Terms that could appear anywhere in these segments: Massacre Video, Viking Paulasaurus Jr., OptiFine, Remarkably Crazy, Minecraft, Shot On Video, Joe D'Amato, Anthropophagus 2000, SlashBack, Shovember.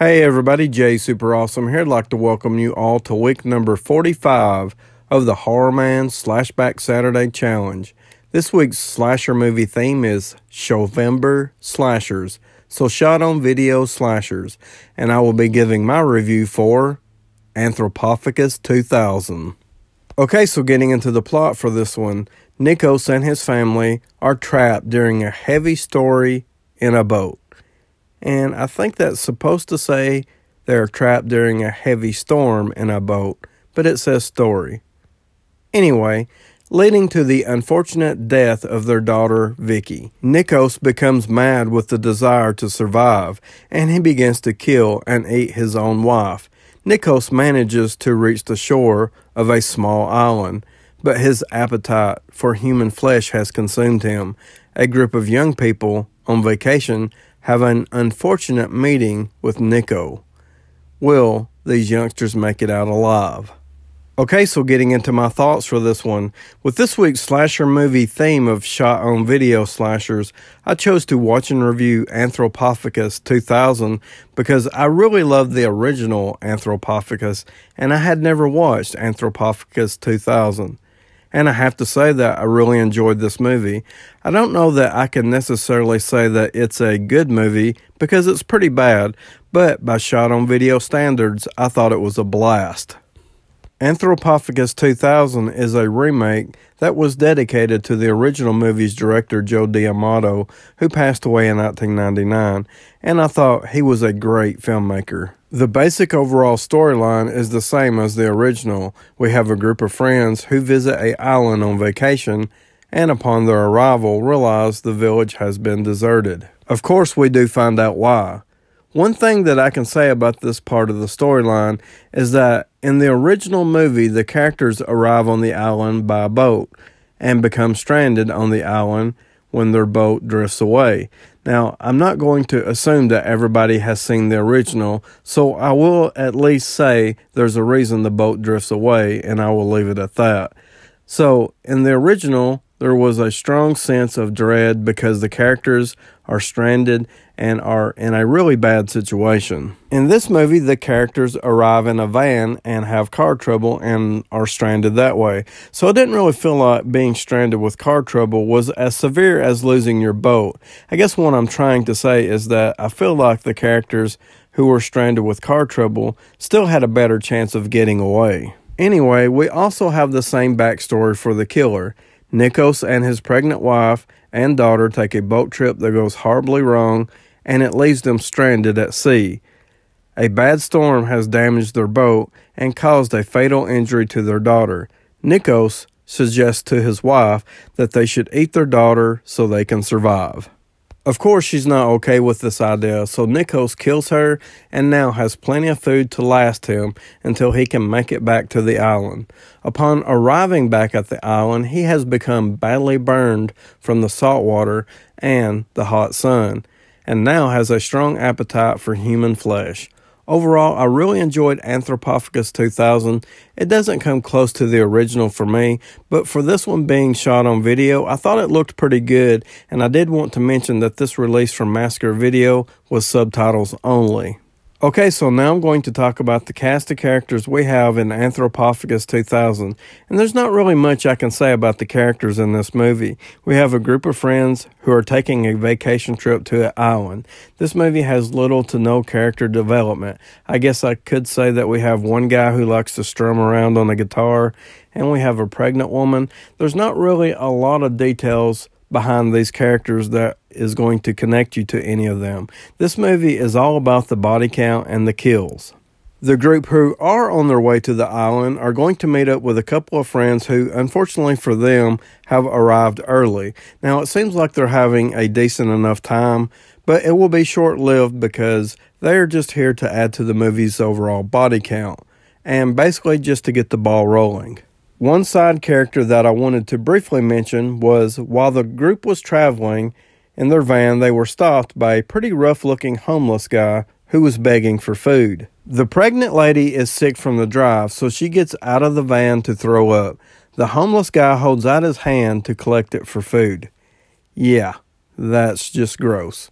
Hey everybody, Jay Super Awesome here. I'd like to welcome you all to week number 45 of the Horror Man Slashback Saturday Challenge. This week's slasher movie theme is Shovember Slashers, so shot on video slashers, and I will be giving my review for Anthropophagus 2000. Okay, so getting into the plot for this one, Nikos and his family are trapped during a heavy story in a boat. And I think that's supposed to say they're trapped during a heavy storm in a boat, but it says story. Anyway, leading to the unfortunate death of their daughter, Vicky. Nikos becomes mad with the desire to survive, and he begins to kill and eat his own wife. Nikos manages to reach the shore of a small island, but his appetite for human flesh has consumed him. A group of young people on vacation have an unfortunate meeting with Nico. Will these youngsters make it out alive? Okay, so getting into my thoughts for this one. With this week's slasher movie theme of shot-on-video slashers, I chose to watch and review Anthropophagus 2000 because I really loved the original Anthropophagus, and I had never watched Anthropophagus 2000. And I have to say that I really enjoyed this movie. I don't know that I can necessarily say that it's a good movie because it's pretty bad, but by shot-on-video standards, I thought it was a blast. Anthropophagus 2000 is a remake that was dedicated to the original movie's director, Joe D'Amato, who passed away in 1999, and I thought he was a great filmmaker. The basic overall storyline is the same as the original. We have a group of friends who visit an island on vacation, and upon their arrival realize the village has been deserted. Of course, we do find out why. One thing that I can say about this part of the storyline is that in the original movie, the characters arrive on the island by boat and become stranded on the island when their boat drifts away. Now, I'm not going to assume that everybody has seen the original, so I will at least say there's a reason the boat drifts away, and I will leave it at that. So, in the original, there was a strong sense of dread because the characters are stranded and are in a really bad situation. In this movie, the characters arrive in a van and have car trouble and are stranded that way. So I didn't really feel like being stranded with car trouble was as severe as losing your boat. I guess what I'm trying to say is that I feel like the characters who were stranded with car trouble still had a better chance of getting away. Anyway, we also have the same backstory for the killer. Nikos and his pregnant wife and daughter take a boat trip that goes horribly wrong, and it leaves them stranded at sea. A bad storm has damaged their boat and caused a fatal injury to their daughter. Nikos suggests to his wife that they should eat their daughter so they can survive. Of course, she's not okay with this idea, so Nikos kills her and now has plenty of food to last him until he can make it back to the island. Upon arriving back at the island, he has become badly burned from the salt water and the hot sun, and now has a strong appetite for human flesh. Overall, I really enjoyed Anthropophagus 2000. It doesn't come close to the original for me, but for this one being shot on video, I thought it looked pretty good, and I did want to mention that this release from Massacre Video was subtitles only. Okay, so now I'm going to talk about the cast of characters we have in Anthropophagus 2000, and there's not really much I can say about the characters in this movie. We have a group of friends who are taking a vacation trip to an island. This movie has little to no character development. I guess I could say that we have one guy who likes to strum around on a guitar, and we have a pregnant woman. There's not really a lot of details behind these characters that is going to connect you to any of them. This movie is all about the body count and the kills. The group who are on their way to the island are going to meet up with a couple of friends who, unfortunately for them, have arrived early. Now, it seems like they're having a decent enough time, but it will be short-lived because they are just here to add to the movie's overall body count and basically just to get the ball rolling. One side character that I wanted to briefly mention was while the group was traveling in their van, they were stopped by a pretty rough-looking homeless guy who was begging for food. The pregnant lady is sick from the drive, so she gets out of the van to throw up. The homeless guy holds out his hand to collect it for food. Yeah, that's just gross.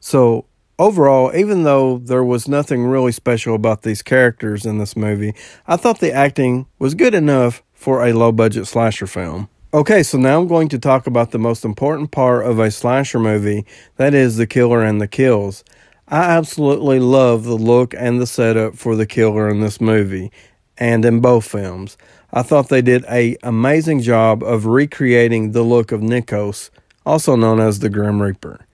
So Overall, even though there was nothing really special about these characters in this movie, I thought the acting was good enough for a low-budget slasher film. Okay, so now I'm going to talk about the most important part of a slasher movie, that is the killer and the kills. I absolutely love the look and the setup for the killer in this movie, and in both films. I thought they did an amazing job of recreating the look of Nikos, also known as the Grim Reaper.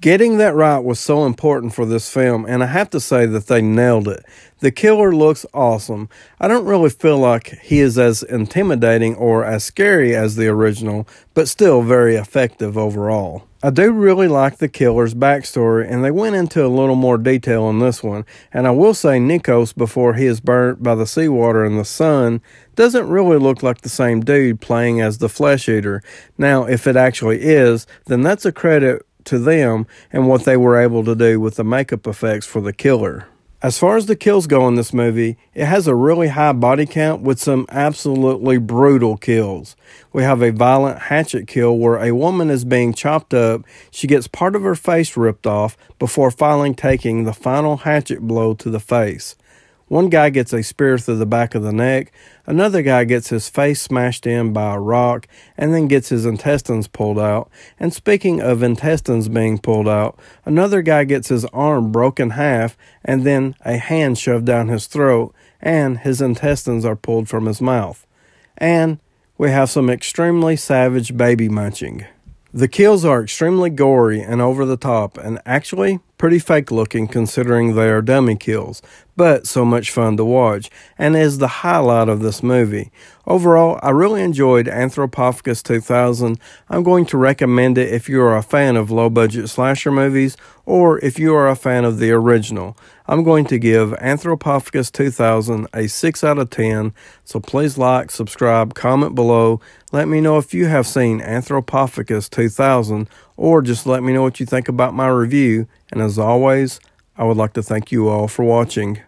Getting that right was so important for this film, and I have to say that they nailed it. The killer looks awesome. I don't really feel like he is as intimidating or as scary as the original, but still very effective overall. I do really like the killer's backstory, and they went into a little more detail on this one. And I will say Nikos, before he is burnt by the seawater and the sun, doesn't really look like the same dude playing as the flesh eater. Now, if it actually is, then that's a credit to them and what they were able to do with the makeup effects for the killer. As far as the kills go in this movie, it has a really high body count with some absolutely brutal kills. We have a violent hatchet kill where a woman is being chopped up. She gets part of her face ripped off before finally taking the final hatchet blow to the face. One guy gets a spear through the back of the neck, another guy gets his face smashed in by a rock, and then gets his intestines pulled out. And speaking of intestines being pulled out, another guy gets his arm broken in half, and then a hand shoved down his throat, and his intestines are pulled from his mouth. And we have some extremely savage baby munching. The kills are extremely gory and over the top, and actually pretty fake looking considering they are dummy kills, but so much fun to watch, and is the highlight of this movie. Overall, I really enjoyed Anthropophagus 2000. I'm going to recommend it if you are a fan of low-budget slasher movies, or if you are a fan of the original. I'm going to give Anthropophagus 2000 a 6 out of 10, so please like, subscribe, comment below. Let me know if you have seen Anthropophagus 2000, or just let me know what you think about my review. And as always, I would like to thank you all for watching.